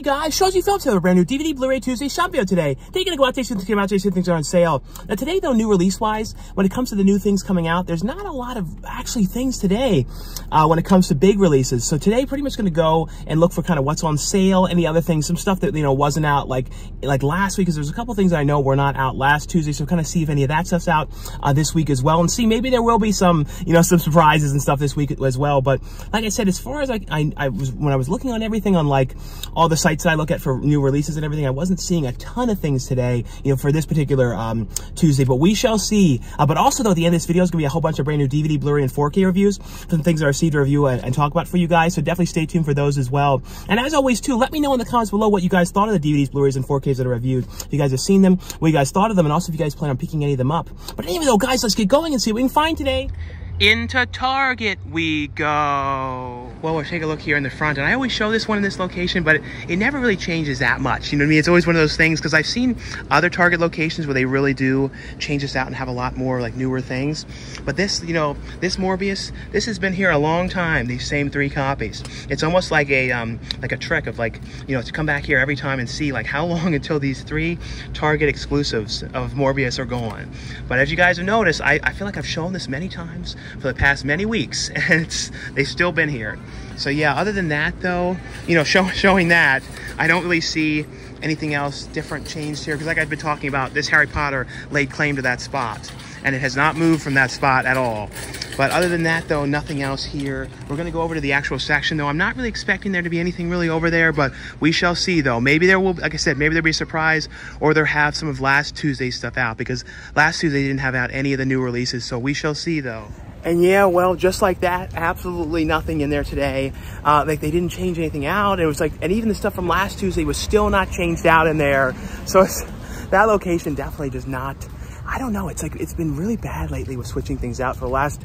Hey guys, Shows You Film Tip, a brand new DVD Blu-ray Tuesday shop video today. They're gonna go out, take some things came out, take some things are on sale. Now today though, new release-wise, when it comes to the new things coming out, there's not a lot of actually things today when it comes to big releases. So today, pretty much gonna go and look for kind of what's on sale, any other things, some stuff that, you know, wasn't out like last week, because there's a couple things that I know were not out last Tuesday, so kind of see if any of that stuff's out this week as well, and see maybe there will be some, you know, some surprises and stuff this week as well. But like I said, as far as when I was looking on everything on like all the sites that I look at for new releases and everything, I wasn't seeing a ton of things today, you know, for this particular Tuesday, but we shall see. But also though, at the end of this video is gonna be a whole bunch of brand new DVD, Blu-ray, and 4K reviews, some things that I received to review and talk about for you guys, so definitely stay tuned for those as well. And as always too, let me know in the comments below what you guys thought of the DVDs, Blu-rays, and 4Ks that are reviewed, if you guys have seen them, what you guys thought of them, and also if you guys plan on picking any of them up. But anyway though guys, let's get going and see what we can find today. Into Target we go. Well, we'll take a look here in the front, and I always show this one in this location, but it never really changes that much. You know what I mean? It's always one of those things, because I've seen other Target locations where they really do change this out and have a lot more like newer things. But this, you know, this Morbius, this has been here a long time, these same three copies. It's almost like a trick of like, you know, to come back here every time and see like how long until these three Target exclusives of Morbius are gone. But as you guys have noticed, I feel like I've shown this many times for the past many weeks, and they've still been here. So yeah, other than that though, you know, showing that, I don't really see anything else different changed here, because like I've been talking about, this Harry Potter laid claim to that spot, and it has not moved from that spot at all. But other than that though, nothing else here. We're gonna go over to the actual section though. I'm not really expecting there to be anything really over there, but we shall see though. Maybe there will, like I said, maybe there'll be a surprise, or they'll have some of last Tuesday's stuff out, because last Tuesday didn't have out any of the new releases, so we shall see though. And yeah, well, just like that, absolutely nothing in there today. Like they didn't change anything out. It was like, and even the stuff from last Tuesday was still not changed out in there. So it's, that location definitely does not, I don't know. It's like, it's been really bad lately with switching things out for the last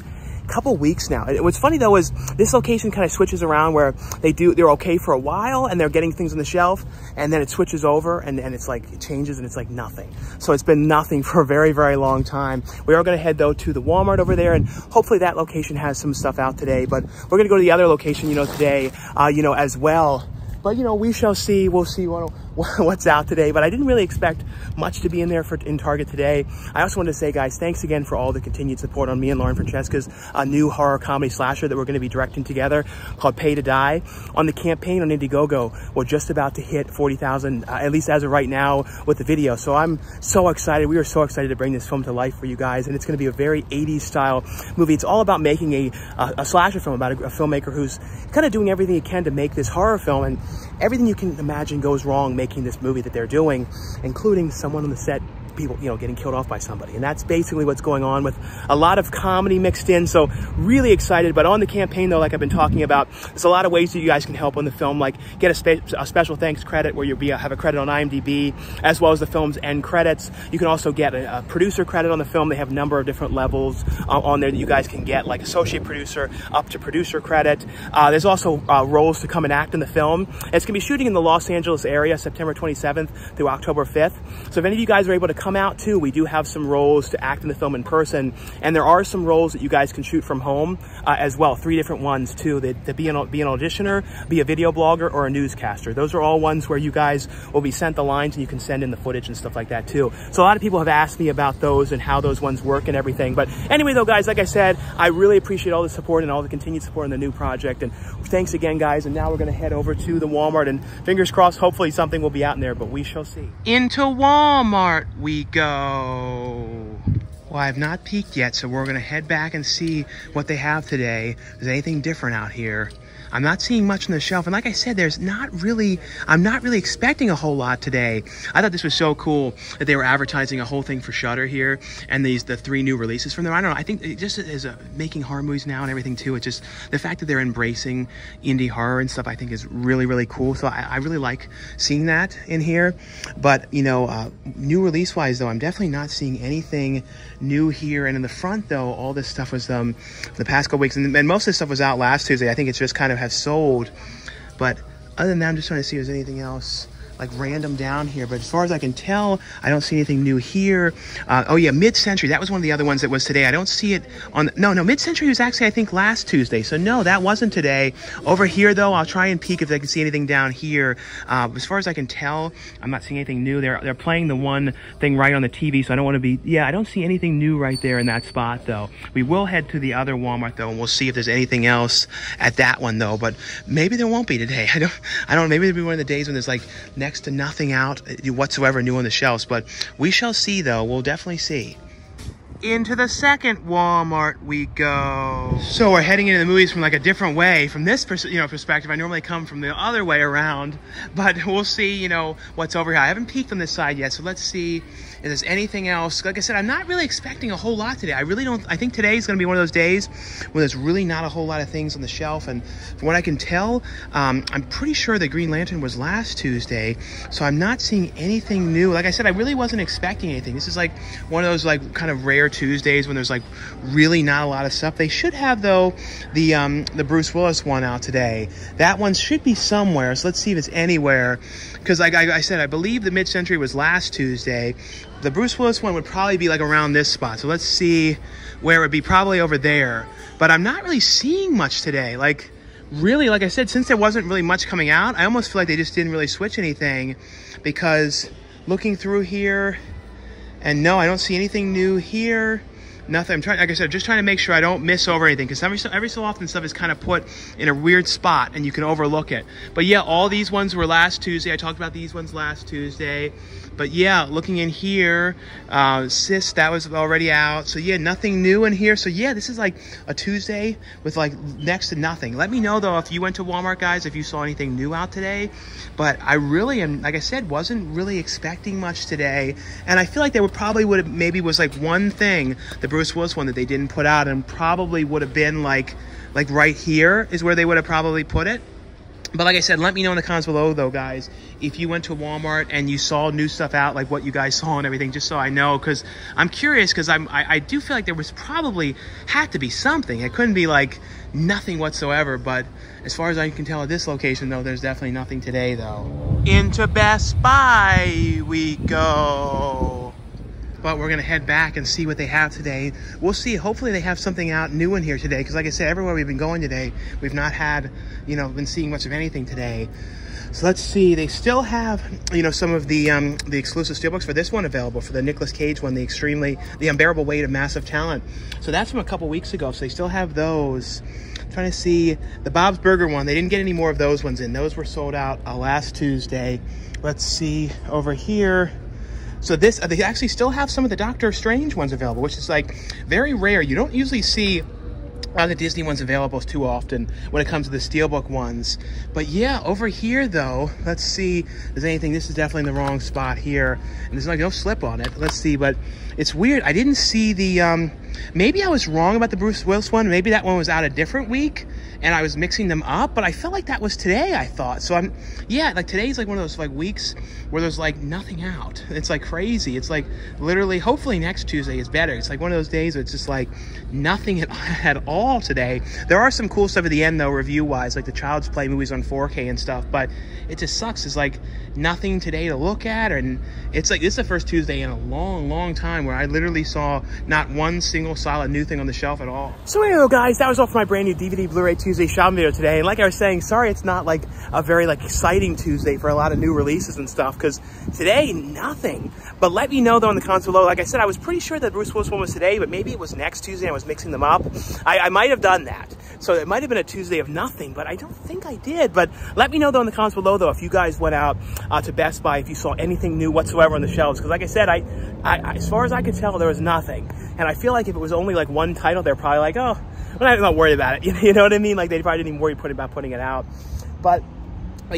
couple weeks now. What's funny though is this location kind of switches around, where they're okay for a while and they're getting things on the shelf, and then it switches over and it's like it changes and it's like nothing. So it's been nothing for a very, very long time. We are going to head though to the Walmart over there, and hopefully that location has some stuff out today. But we're going to go to the other location, you know, today, you know, as well. But, you know, we shall see. We'll see what's out today. But I didn't really expect much to be in there in Target today. I also wanted to say, guys, thanks again for all the continued support on me and Lauren Francesca's new horror comedy slasher that we're going to be directing together called Pay to Die. On the campaign on Indiegogo, we're just about to hit 40,000, at least as of right now, with the video. So I'm so excited. We are so excited to bring this film to life for you guys. And it's going to be a very 80s style movie. It's all about making a slasher film about a filmmaker who's kind of doing everything he can to make this horror film. And everything you can imagine goes wrong making this movie that they're doing, including someone on the set, people, you know, getting killed off by somebody. And that's basically what's going on, with a lot of comedy mixed in. So really excited. But on the campaign though, like I've been talking about, there's a lot of ways that you guys can help on the film, like get a special thanks credit where you'll have a credit on IMDb, as well as the film's end credits. You can also get a producer credit on the film. They have a number of different levels on there that you guys can get, like associate producer up to producer credit. There's also roles to come and act in the film. And it's gonna be shooting in the Los Angeles area, September 27th through October 5th. So if any of you guys are able to come out too, we do have some roles to act in the film in person, and there are some roles that you guys can shoot from home as well. Three different ones too, that be an auditioner, be a video blogger, or a newscaster. Those are all ones where you guys will be sent the lines and you can send in the footage and stuff like that too. So a lot of people have asked me about those and how those ones work and everything. But anyway though guys, like I said, I really appreciate all the support and all the continued support in the new project, and thanks again guys. And now we're going to head over to the Walmart, and fingers crossed hopefully something will be out in there, but we shall see. Into Walmart we go. Well, I've not peeked yet, so we're gonna head back and see what they have today. Is there anything different out here? I'm not seeing much on the shelf, and like I said, I'm not really expecting a whole lot today. I thought this was so cool that they were advertising a whole thing for Shudder here, and the three new releases from them. I don't know, I think it just is making horror movies now and everything too. It's just the fact that they're embracing indie horror and stuff, I think is really, really cool. So I really like seeing that in here. But you know, new release wise though, I'm definitely not seeing anything new here. And in the front though, all this stuff was the past couple weeks, and most of this stuff was out last Tuesday. I think it's just kind of have sold. But other than that, I'm just trying to see if there's anything else like random down here, but as far as I can tell, I don't see anything new here. Oh yeah, Mid-Century, that was one of the other ones that was today. I don't see it on, no, Mid-Century was actually, I think, last Tuesday. So no, that wasn't today. Over here though, I'll try and peek if I can see anything down here. As far as I can tell, I'm not seeing anything new. They're playing the one thing right on the TV, so I don't want to be, yeah, I don't see anything new right there in that spot though. We will head to the other Walmart though, and we'll see if there's anything else at that one though, but maybe there won't be today. I don't know, maybe it'll be one of the days when there's like next to nothing out whatsoever new on the shelves, but we shall see though. We'll definitely see. Into the second Walmart we go. So we're heading into the movies from like a different way. From this perspective, I normally come from the other way around, but we'll see, you know, what's over here. I haven't peeked on this side yet, so let's see if there's anything else. Like I said, I'm not really expecting a whole lot today. I really don't. I think today's going to be one of those days where there's really not a whole lot of things on the shelf, and from what I can tell, I'm pretty sure that Green Lantern was last Tuesday, so I'm not seeing anything new. Like I said, I really wasn't expecting anything. This is like one of those like kind of rare Tuesdays when there's like really not a lot of stuff. They should have though the Bruce Willis one out today. That one should be somewhere, so let's see if it's anywhere, because like I said, I believe the Mid-Century was last Tuesday. The Bruce Willis one would probably be like around this spot, so let's see where it would be. Probably over there, but I'm not really seeing much today. Like really, like I said, since there wasn't really much coming out, I almost feel like they just didn't really switch anything, because looking through here, and no, I don't see anything new here. Nothing. I'm trying, like I said, just trying to make sure I don't miss over anything, because every so often stuff is kind of put in a weird spot and you can overlook it. But yeah, all these ones were last Tuesday. I talked about these ones last Tuesday. But yeah, looking in here, Sis, that was already out. So yeah, nothing new in here. So yeah, this is like a Tuesday with like next to nothing. Let me know though if you went to Walmart, guys, if you saw anything new out today. But I really am, like I said, wasn't really expecting much today. And I feel like there were probably would have maybe was like one thing, the Bruce Willis one, that they didn't put out, and probably would have been like right here is where they would have probably put it. But like I said, let me know in the comments below though, guys, if you went to Walmart and you saw new stuff out, like what you guys saw and everything, just so I know, because I'm curious, because I do feel like there was probably had to be something. It couldn't be like nothing whatsoever. But as far as I can tell at this location though, there's definitely nothing today though. Into Best Buy we go. But we're gonna head back and see what they have today. We'll see. Hopefully they have something out new in here today, because like I said, everywhere we've been going today, we've not had, you know, been seeing much of anything today. So let's see. They still have, you know, some of the exclusive steelbooks for this one available, for the Nicolas Cage one, the Unbearable Weight of Massive Talent. So that's from a couple weeks ago. So they still have those. I'm trying to see the Bob's Burger one. They didn't get any more of those ones in. Those were sold out last Tuesday. Let's see over here. So this, they actually still have some of the Doctor Strange ones available, which is like very rare. You don't usually see the Disney ones available too often when it comes to the steelbook ones. But yeah, over here though, let's see if there's anything. This is definitely in the wrong spot here, and there's like no slip on it. Let's see, but it's weird. I didn't see the, maybe I was wrong about the Bruce Willis one. Maybe that one was out a different week and I was mixing them up, but I felt like that was today, I thought. So I'm, yeah, like today's like one of those like weeks where there's like nothing out. It's like crazy. It's like literally, hopefully next Tuesday is better. It's like one of those days where it's just like nothing at all today. There are some cool stuff at the end though, review wise, like the Child's Play movies on 4K and stuff, but it just sucks. It's like nothing today to look at. And it's like, this is the first Tuesday in a long, long time where I literally saw not one single solid new thing on the shelf at all. So anyway guys, that was all for my brand new DVD Blu-ray Tuesday shopping video today. And like I was saying, sorry it's not like a very like exciting Tuesday for a lot of new releases and stuff, because today nothing. But let me know though in the comments below. Like I said, I was pretty sure that Bruce Willis one was today, but maybe it was next Tuesday and I was mixing them up. I might have done that. So it might have been a Tuesday of nothing, but I don't think I did. But let me know though in the comments below though if you guys went out to Best Buy, if you saw anything new whatsoever on the shelves, because like I said, I as far as I could tell there was nothing. And I feel like if it was only like one title, they're probably like, oh, I'm not worried about it. You know what I mean? Like they probably didn't even worry about putting it out. But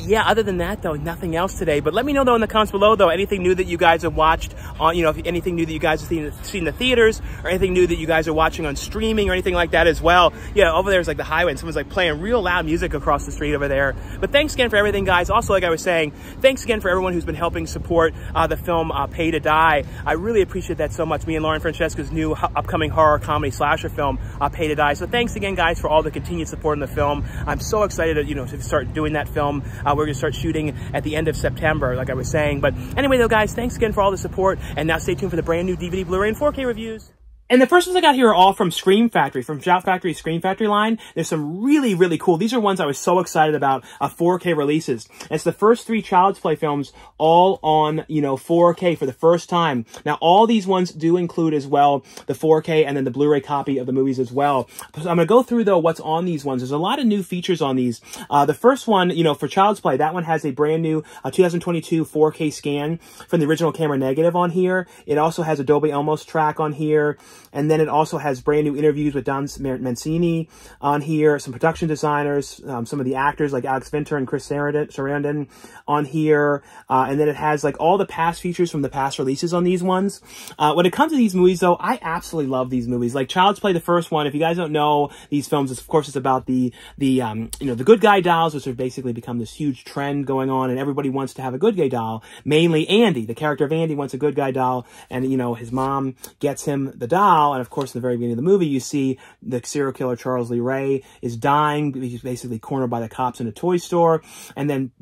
yeah, other than that though, nothing else today. But let me know though in the comments below though, anything new that you guys have watched on, you know, if anything new that you guys have seen in the theaters, or anything new that you guys are watching on streaming or anything like that as well. Yeah, over there's like the highway and someone's like playing real loud music across the street over there. But thanks again for everything, guys. Also, like I was saying, thanks again for everyone who's been helping support the film Pay to Die. I really appreciate that so much. Me and Lauren Francesca's new upcoming horror comedy slasher film, Pay to Die. So thanks again, guys, for all the continued support in the film. I'm so excited to, you know, to start doing that film. We're gonna start shooting at the end of September, like I was saying. But anyway though, guys, thanks again for all the support, and now stay tuned for the brand new DVD, Blu-ray, and 4K reviews. And the first ones I got here are all from Scream Factory, from Shout Factory, Scream Factory line. There's some really, really cool. These are ones I was so excited about, 4K releases. And it's the first three Child's Play films all on, 4K for the first time. Now, all these ones do include as well the 4K and then the Blu-ray copy of the movies as well. So I'm going to go through, though, what's on these ones. There's a lot of new features on these. The first one, for Child's Play, that one has a brand new 2022 4K scan from the original camera negative on here. It also has Adobe Elmos track on here. And then it also has brand new interviews with Don Mancini on here, some production designers, some of the actors like Alex Vinter and Chris Sarandon on here. And then it has like all the past features from the past releases on these ones. When it comes to these movies, though, I absolutely love these movies. Like Child's Play, the first one, if you guys don't know these films, of course, it's about the good guy dolls, which have basically become this huge trend going on. And everybody wants to have a good guy doll, mainly Andy. The character of Andy wants a good guy doll. And, his mom gets him the doll. And of course, in the very beginning of the movie, you see the serial killer Charles Lee Ray is dying. He's basically cornered by the cops in a toy store. And then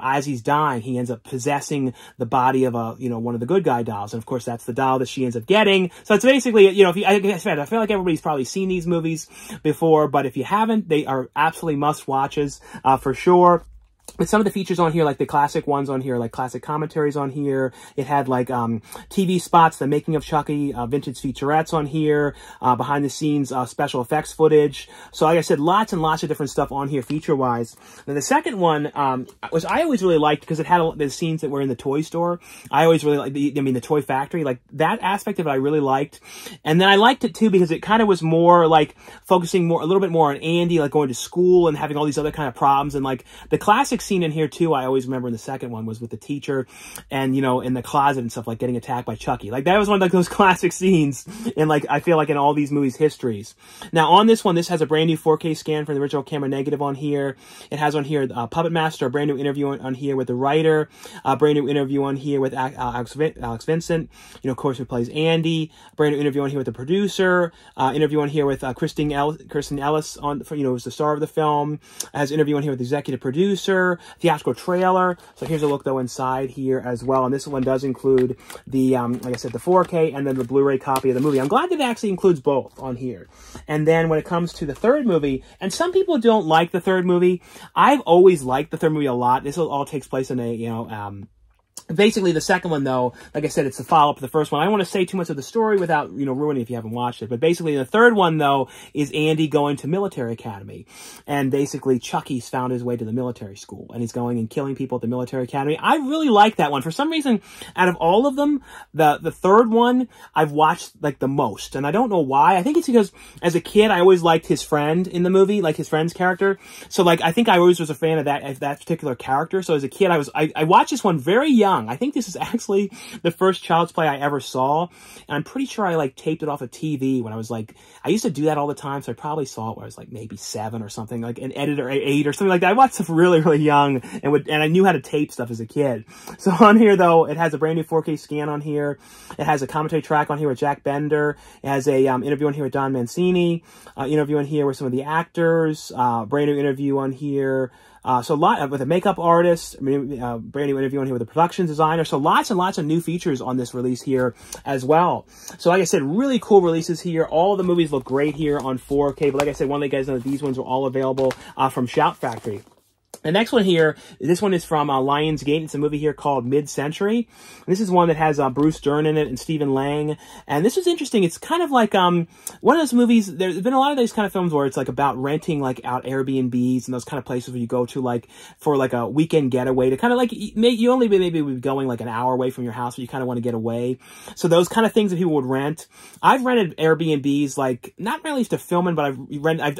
as he's dying, he ends up possessing the body of one of the good guy dolls. And of course, that's the doll that she ends up getting. So it's basically, I feel like everybody's probably seen these movies before, but if you haven't, they are absolutely must watches for sure. But some of the features on here, like the classic ones on here, like classic commentaries on here. It had like TV spots, the making of Chucky, vintage featurettes on here, behind the scenes special effects footage. So like I said, lots and lots of different stuff on here feature-wise. And the second one, which I always really liked because it had the scenes that were in the toy store. I always really liked, the toy factory, like that aspect of it I really liked. And then I liked it too because it kind of was more like focusing more, a little bit more on Andy, like going to school and having all these other kind of problems. And like the classic scene in here too, I always remember in the second one was with the teacher and in the closet and stuff, like getting attacked by Chucky. Like that was one of those classic scenes and like I feel like in all these movies histories. Now on this one, this has a brand new 4K scan from the original camera negative on here. It has on here Puppet Master, a brand new interview on here with the writer, a brand new interview on here with Alex Vincent, of course, who plays Andy, a brand new interview on here with the producer, interview on here with Christine Elise who's the star of the film. It has an interview on here with the executive producer, theatrical trailer. So here's a look though inside here as well, and this one does include the like I said, the 4K and then the Blu-ray copy of the movie. I'm glad that it actually includes both on here. And then when it comes to the third movie, and some people don't like the third movie, I've always liked the third movie a lot. This all takes place in a basically, the second one, though, like I said, it's the follow-up to the first one. I don't want to say too much of the story without, ruining it if you haven't watched it. But basically, the third one, though, is Andy going to military academy. And basically, Chucky's found his way to the military school. And he's going and killing people at the military academy. I really like that one. For some reason, out of all of them, the third one, I've watched, like, the most. And I don't know why. I think it's because, as a kid, I always liked his friend in the movie, like, his friend's character. So, like, I think I always was a fan of that particular character. So, as a kid, I watched this one very young. I think this is actually the first Child's Play I ever saw, and I'm pretty sure I like taped it off a TV when I was like, I used to do that all the time, so I probably saw it when I was like maybe 7 or something, like an editor 8 or something like that. I watched stuff really, really young, and I knew how to tape stuff as a kid. So on here though, it has a brand new 4K scan on here. It has a commentary track on here with Jack Bender. It has a interview on here with Don Mancini, interview on here with some of the actors, brand new interview on here. So a lot with a makeup artist, brand new interview on here with a production designer. So lots and lots of new features on this release here as well. So like I said, really cool releases here. All the movies look great here on 4K. But like I said, want to let you guys know that these ones are all available from Shout Factory. The next one here, this one is from Lionsgate. It's a movie here called Mid-Century. This is one that has Bruce Dern in it and Stephen Lang. And this was interesting. It's kind of like one of those movies. There's been a lot of these kind of films where it's like about renting like out Airbnbs and those kind of places where you go to like for like a weekend getaway to kind of like you only maybe be going like an hour away from your house, but you kind of want to get away. So those kind of things that people would rent. I've rented Airbnbs like not really to film in, but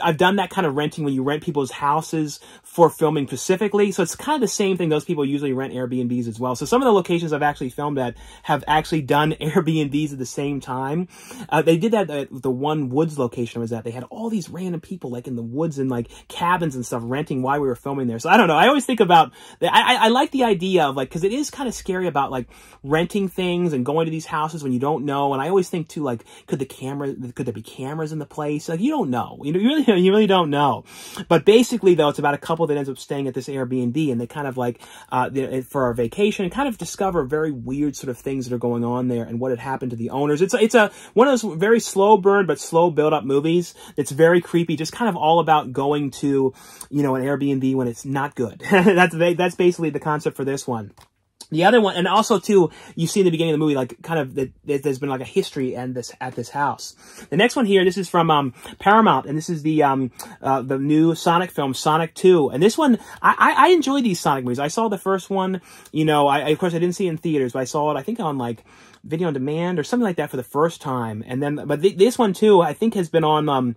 I've done that kind of renting when you rent people's houses for filming specifically. So it's kind of the same thing. Those people usually rent Airbnbs as well. So some of the locations I've actually filmed at have actually done Airbnbs at the same time. They did that at the One Woods location I was at. They had all these random people like in the woods and like cabins and stuff renting while we were filming there. So I don't know. I always think about that. I like the idea of like, because it is kind of scary about like renting things and going to these houses when you don't know. And I always think too, like, could there be cameras in the place? Like, you don't know. You really don't know. But basically though, it's about a couple that ends up staying staying at this Airbnb, and they kind of like, for our vacation, and kind of discover very weird sort of things that are going on there and what had happened to the owners. It's one of those very slow burn, but slow build up movies. It's very creepy, just kind of all about going to, you know, an Airbnb when it's not good. That's basically the concept for this one. The other one, and also too, you see in the beginning of the movie, like kind of there's been like a history and at this house. The next one here, this is from Paramount, and this is the new Sonic film, Sonic 2. And this one, I enjoy these Sonic movies. I saw the first one, you know, of course I didn't see it in theaters, but I saw it I think on like video on demand or something like that for the first time. And then, but this one too, I think has been on.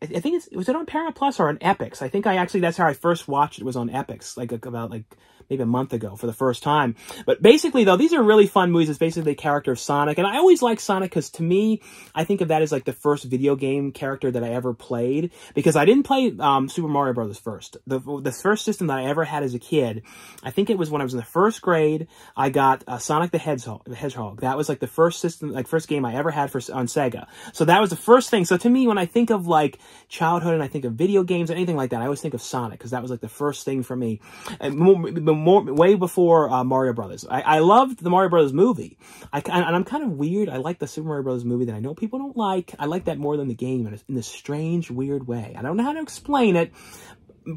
I think was it on Paramount Plus or on Epix? I think that's how I first watched it, was on Epix, like about like maybe a month ago for the first time. But basically though, these are really fun movies. It's basically the character of Sonic, and I always like Sonic because to me, I think of that as like the first video game character that I ever played, because I didn't play Super Mario Brothers first. The first system that I ever had as a kid, I think it was when I was in the first grade, I got Sonic the Hedgehog. That was like the first system, like first game I ever had on Sega. So that was the first thing. So to me, when I think of like childhood and I think of video games or anything like that, I always think of Sonic, because that was like the first thing for me, and way before Mario Brothers. I loved the Mario Brothers movie, and I'm kind of weird. I like the Super Mario Brothers movie that I know people don't like. I like that more than the game in this strange, weird way. I don't know how to explain it.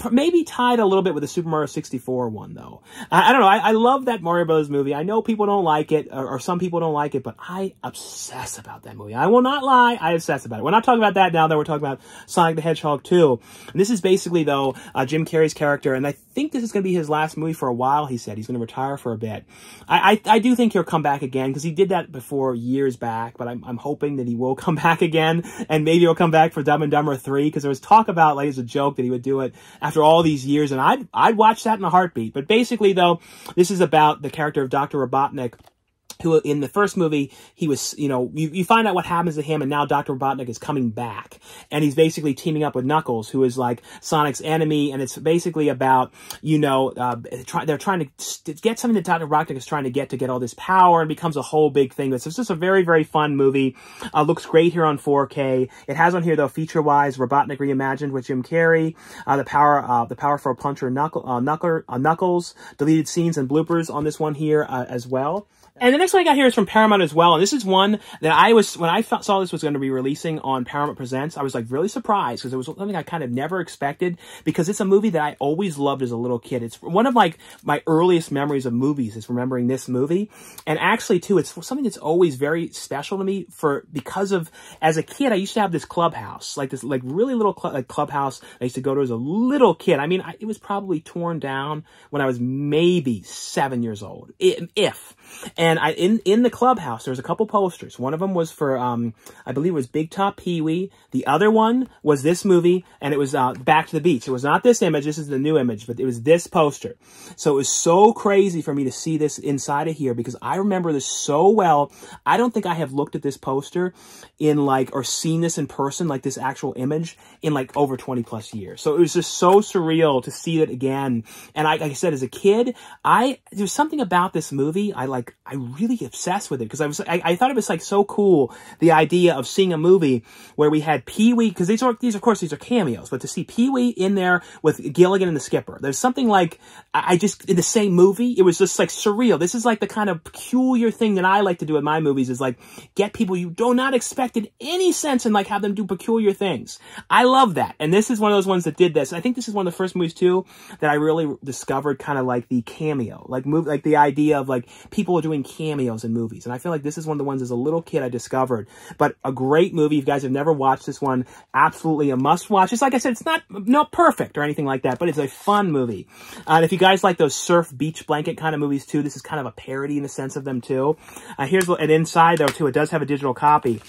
Maybe tied a little bit with the Super Mario 64 one, though. I don't know. I love that Mario Brothers movie. I know people don't like it, or some people don't like it, but I obsess about that movie. I will not lie. I obsess about it. We're not talking about that now, though. We're talking about Sonic the Hedgehog 2. And this is basically, though, Jim Carrey's character, and I think this is going to be his last movie for a while, he said. He's going to retire for a bit. I do think he'll come back again, because he did that before years back, but I'm hoping that he will come back again, and maybe he'll come back for Dumb and Dumber 3, because there was talk about, like, as a joke that he would do it after all these years, and I'd watch that in a heartbeat. But basically, though, this is about the character of Dr. Robotnik, who in the first movie, he was, you know, you find out what happens to him, and now Dr. Robotnik is coming back, and he's basically teaming up with Knuckles, who is like Sonic's enemy, and it's basically about, you know, they're trying to get something that Dr. Robotnik is trying to get all this power, and becomes a whole big thing. It's just a very, very fun movie. Looks great here on 4K. It has on here, though, feature-wise, Robotnik Reimagined with Jim Carrey, the powerful puncher Knuckles, deleted scenes and bloopers on this one here as well. And the next one I got here is from Paramount as well, and this is one that when I saw this was going to be releasing on Paramount Presents, I was like really surprised, because it was something I kind of never expected, because it's a movie that I always loved as a little kid. It's one of like my earliest memories of movies, is remembering this movie. And actually too, it's something that's always very special to me, because as a kid I used to have this clubhouse, like this like really little clubhouse I used to go to as a little kid. I mean, it was probably torn down when I was maybe 7 years old, And in the clubhouse, there was a couple posters. One of them was for, I believe it was Big Top Pee-wee. The other one was this movie, and it was Back to the Beach. It was not this image. This is the new image, but it was this poster. So it was so crazy for me to see this inside of here, because I remember this so well. I don't think I have looked at this poster or seen this in person, like this actual image, in like over 20 plus years. So it was just so surreal to see it again. And like I said, as a kid, there's something about this movie. I really obsessed with it, because I thought it was like so cool, the idea of seeing a movie where we had Pee-wee, because these are cameos, but to see Pee-wee in there with Gilligan and the Skipper, there's something like, in the same movie, it was just like surreal. This is like the kind of peculiar thing that I like to do in my movies, is like get people you do not expect in any sense and like have them do peculiar things. I love that, and this is one of those ones that did this. I think this is one of the first movies too that I really discovered kind of like the cameo, like the idea of like people doing cameos in movies, and I feel like this is one of the ones as a little kid I discovered. But a great movie. If you guys have never watched this one, absolutely a must watch. It's like I said, it's not perfect or anything like that, but it's a fun movie. And if you guys like those surf beach blanket kind of movies too, this is kind of a parody in the sense of them too. Here's an inside though too. It does have a digital copy.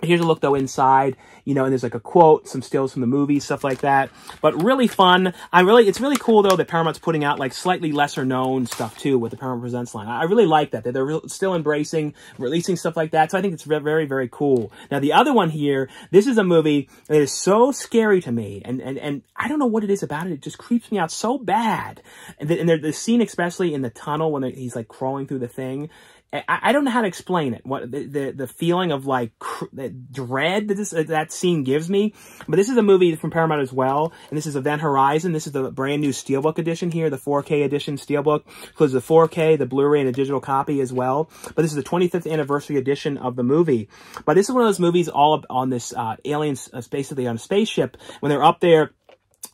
Here's a look though inside, you know, and there's like a quote, some stills from the movie, stuff like that. But really fun. It's really cool though that Paramount's putting out like slightly lesser known stuff too with the Paramount Presents line. I really like that they're still embracing, releasing stuff like that. So I think it's very, very cool. Now the other one here, this is a movie that is so scary to me, and I don't know what it is about it. It just creeps me out so bad. And the scene, especially in the tunnel when he's like crawling through the thing. I don't know how to explain it. What the feeling of like dread that that scene gives me. But this is a movie from Paramount as well, and this is Event Horizon. This is the brand new Steelbook edition here, the 4K edition Steelbook includes the 4K, the Blu-ray, and a digital copy as well. But this is the 25th anniversary edition of the movie. But this is one of those movies all on this alien, basically on a spaceship when they're up there,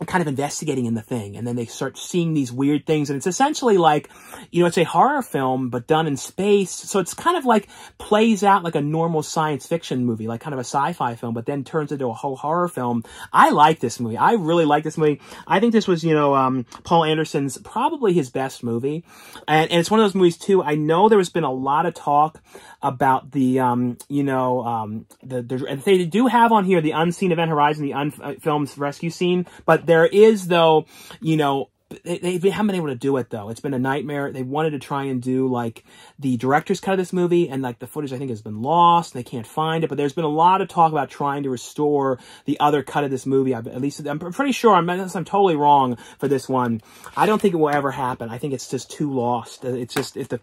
kind of investigating in the thing, and then they start seeing these weird things, and it's essentially like, you know, it's a horror film but done in space, so it's kind of like plays out like a normal science fiction movie, like kind of a sci-fi film, but then turns into a whole horror film. I like this movie. I really like this movie. I think this was, you know, Paul Anderson's probably his best movie, and it's one of those movies too. I know there has been a lot of talk about the they do have on here the unseen Event Horizon, the unfilmed rescue scene, but there is, though, you know, they haven't been able to do it, though. It's been a nightmare. They wanted to try and do, like, the director's cut of this movie, and, like, the footage, I think, has been lost. They can't find it, but there's been a lot of talk about trying to restore the other cut of this movie. At least, I'm pretty sure, unless I'm totally wrong for this one, I don't think it will ever happen. I think it's just too lost. It's just, if the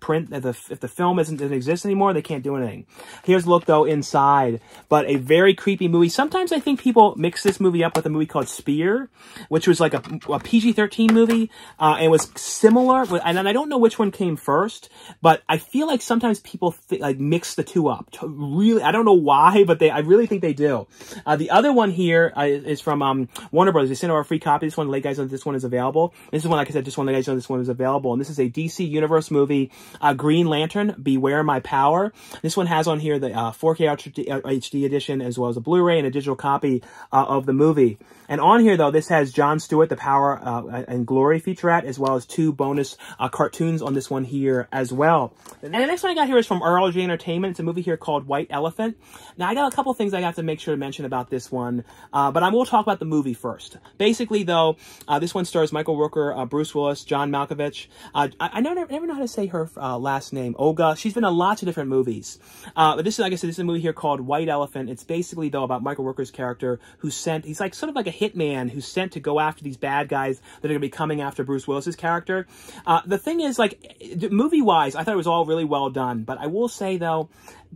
film doesn't exist anymore, they can't do anything. Here's a look, though, inside, but a very creepy movie. Sometimes I think people mix this movie up with a movie called Spear, which was, like, a PG-13 movie. And was similar, and I don't know which one came first, but I feel like sometimes people mix the two up. Really, I don't know why, but I really think they do. The other one here is from Warner Brothers. They sent over a free copy. This one, let you guys know this one is available. This is one, like I said, just want to let you guys know this one is available. And this is a DC Universe movie, Green Lantern, Beware My Power. This one has on here the 4K HD edition, as well as a Blu-ray and a digital copy of the movie. And on here, though, this has Jon Stewart, the Power and Glory featurette, as well as two bonus cartoons on this one here as well. And the next one I got here is from RLJ Entertainment. It's a movie here called White Elephant. Now, I got a couple things I got to make sure to mention about this one, but I will talk about the movie first. Basically, though, this one stars Michael Rooker, Bruce Willis, John Malkovich. I never know how to say her last name, Olga. She's been in lots of different movies. But this is, like I said, this is a movie here called White Elephant. It's basically, though, about Michael Rooker's character who's sent, he's like sort of like a hitman who's sent to go after these bad guys that are going to be coming after Bruce Willis's character. The thing is, like, movie-wise, I thought it was all really well done, but I will say, though,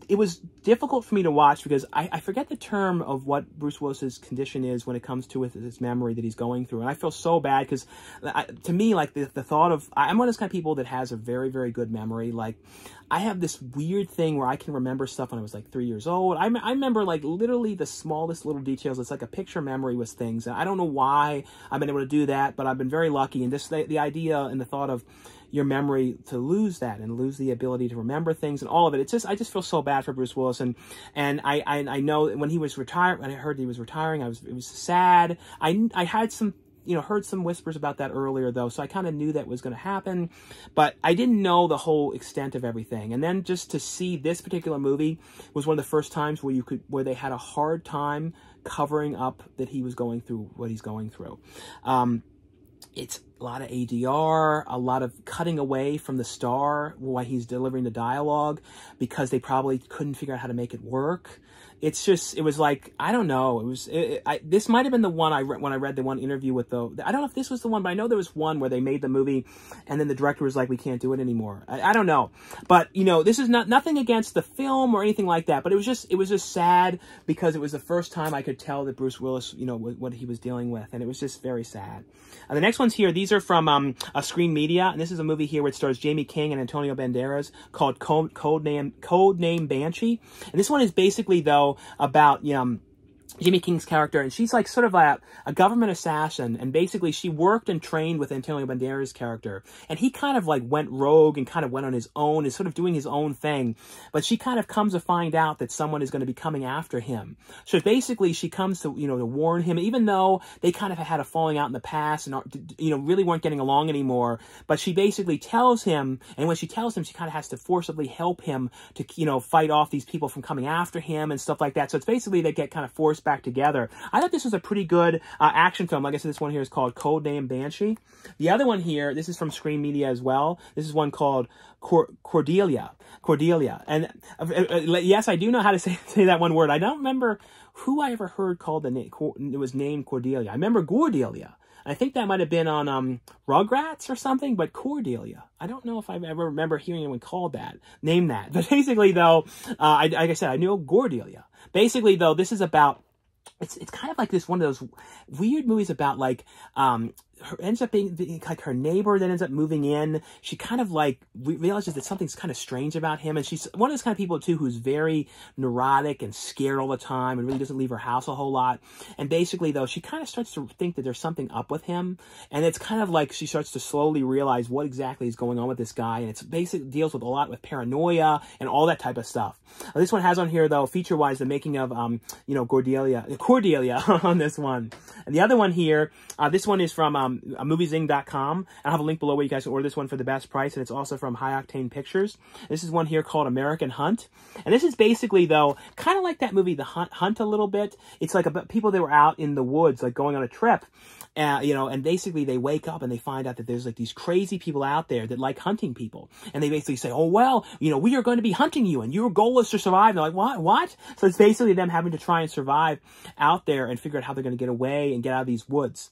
it was difficult for me to watch because I forget the term of what Bruce Willis's condition is when it comes to his memory that he's going through, and I feel so bad because, to me, like, the thought of... I'm one of those kind of people that has a very, very good memory. Like, I have this weird thing where I can remember stuff when I was, like, 3 years old. I remember, like, literally the smallest little details. It's like a picture memory with things, and I don't know why I've been able to do that, but I've been very lucky, and the idea and the thought of your memory to lose that and lose the ability to remember things and all of it. It's just, I just feel so bad for Bruce Willis. And I know when he was retired, when I heard he was retiring, it was sad. I had some, you know, heard some whispers about that earlier, though, so I kind of knew that was going to happen, but I didn't know the whole extent of everything. And then just to see this particular movie was one of the first times where they had a hard time covering up that he was going through what he's going through. It's a lot of ADR, a lot of cutting away from the star while he's delivering the dialogue because they probably couldn't figure out how to make it work. It's just, it was like, I don't know. It was, this might have been the one when I read the one interview with I don't know if this was the one, but I know there was one where they made the movie and then the director was like, we can't do it anymore. I don't know. But, you know, this is nothing against the film or anything like that, but it was just sad because it was the first time I could tell that Bruce Willis, you know, what he was dealing with. And it was just very sad. The next one's here. These are from Screen Media. And this is a movie here which stars Jamie King and Antonio Banderas called Codename Banshee. And this one is basically, though, about, you know, Jimmy King's character, and she's like sort of a government assassin, and basically she worked and trained with Antonio Banderas' character, and he kind of like went rogue and kind of went on his own, is sort of doing his own thing, but she kind of comes to find out that someone is going to be coming after him. So basically she comes to, you know, to warn him, even though they kind of had a falling out in the past and, you know, really weren't getting along anymore, but she basically tells him, and when she tells him, she kind of has to forcibly help him to, you know, fight off these people from coming after him and stuff like that. So it's basically they get kind of forced back together. I thought this was a pretty good action film. Like I said, this one here is called Codename Banshee. The other one here, this is from Screen Media as well. This is one called Cordelia. And yes, I do know how to say that one word. I don't remember who I ever heard called it was named Cordelia. I remember Cordelia. I think that might have been on Rugrats or something, but Cordelia. I don't know if I ever remember hearing anyone call that, name that. But basically, though, like I said, I knew Cordelia. Basically, though, this is about, it's kind of like this one of those weird movies about, like, her ends up being like her neighbor that ends up moving in. She kind of like realizes that something's kind of strange about him, and she's one of those kind of people too who's very neurotic and scared all the time and really doesn't leave her house a whole lot. And basically though, she kind of starts to think that there's something up with him, and it's kind of like she starts to slowly realize what exactly is going on with this guy. And it's basically deals with a lot with paranoia and all that type of stuff. This one has on here though, feature wise, the making of you know, Cordelia on this one. And the other one here, this one is from moviezing.com. I'll have a link below where you guys can order this one for the best price, and it's also from High Octane Pictures. This is one here called American Hunt, and this is basically though kind of like that movie The Hunt a little bit. It's like about people that were out in the woods, like going on a trip, you know, and basically they wake up and they find out that there's like these crazy people out there that like hunting people, and they basically say, oh well, you know, we are going to be hunting you and your goal is to survive. And they're like, what? So it's basically them having to try and survive out there and figure out how they're going to get away and get out of these woods.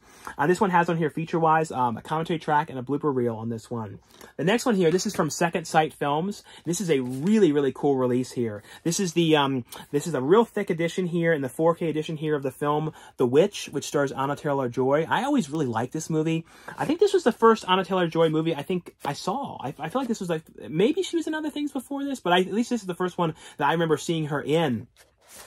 This one has on here feature-wise a commentary track and a blooper reel on this one. The next one here, this is from Second Sight Films. This is a really cool release here. This is the this is a real thick edition here, and the 4K edition here of the film The Witch, which stars Anna Taylor-Joy. I always really liked this movie. I think this was the first Anna Taylor-Joy movie I think I saw. I feel like this was like, maybe she was in other things before this, but at least this is the first one that I remember seeing her in.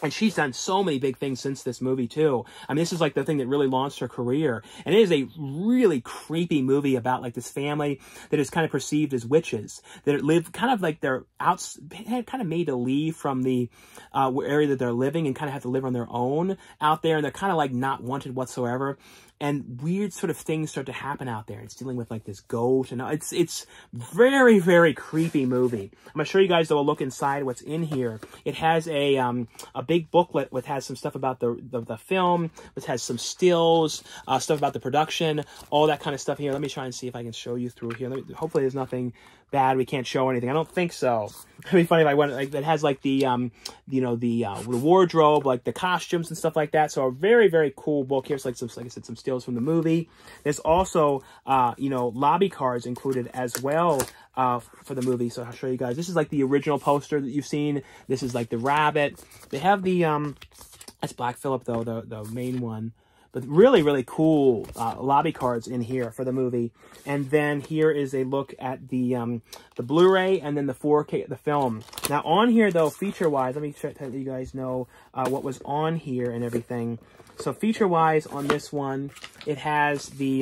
And she's done so many big things since this movie, too. I mean, this is like the thing that really launched her career. And it is a really creepy movie about like this family that is kind of perceived as witches, that live kind of like they're out, kind of made to leave from the area that they're living and kind of have to live on their own out there. And they're kind of like not wanted whatsoever. And weird sort of things start to happen out there. It's dealing with like this goat, and it's very creepy movie. I'm gonna show you guys though a look inside what's in here. It has a big booklet which has some stuff about the film, which has some stills, stuff about the production, all that kind of stuff here. Let me try and see if I can show you through here. Hopefully there's nothing bad. We can't show anything. I don't think so. It'd be funny if I went like that. Has like the you know, the wardrobe, like the costumes and stuff like that. So a very cool book here. It's like some, like I said, some stills from the movie. There's also you know, lobby cards included as well for the movie. So I'll show you guys. This is like the original poster that you've seen. This is like the rabbit. They have the that's Black Phillip though, the main one. But really cool lobby cards in here for the movie. And then here is a look at the Blu-ray and then the 4K, the film. Now on here though, feature-wise, let me check that you guys know what was on here and everything. So feature-wise on this one, it has the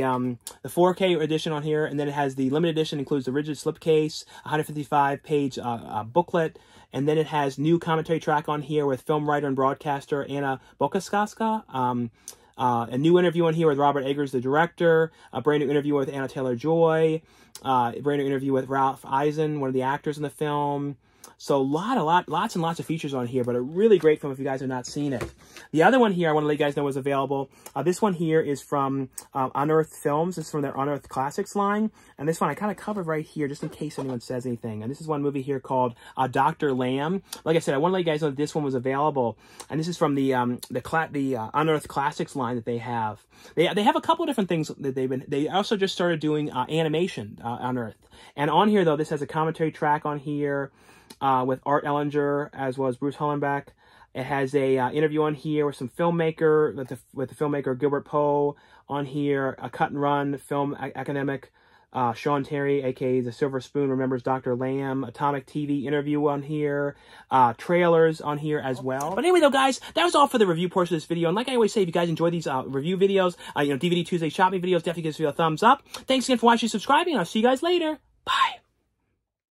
4K edition on here, and then it has the limited edition, includes the rigid slipcase, 155-page booklet. And then it has new commentary track on here with film writer and broadcaster Anna Bokoskaska. A new interview on here with Robert Eggers, the director, a brand new interview with Anna Taylor-Joy, a brand new interview with Ralph Eisen, one of the actors in the film. So lots and lots of features on here, but a really great film if you guys have not seen it. The other one here I want to let you guys know was available. This one here is from Unearthed Films. This is from their Unearthed Classics line. And this one I kind of covered right here just in case anyone says anything. And this is one movie here called Dr. Lamb. Like I said, I want to let you guys know that this one was available. And this is from the Unearthed Classics line that they have. They have a couple of different things that they've been... They also just started doing animation, Unearthed. And on here, though, this has a commentary track on here. With Art Ellinger as well as Bruce Hollenbeck. It has a interview on here with some filmmaker, with the filmmaker Gilbert Poe on here, a cut and run film academic, Sean Terry, aka The Silver Spoon, remembers Dr. Lamb, Atomic TV interview on here, trailers on here as well. But anyway though guys, that was all for the review portion of this video, and like I always say, if you guys enjoy these review videos, you know, DVD Tuesday shopping videos, definitely give this video a thumbs up. Thanks again for watching, subscribing, and I'll see you guys later. Bye!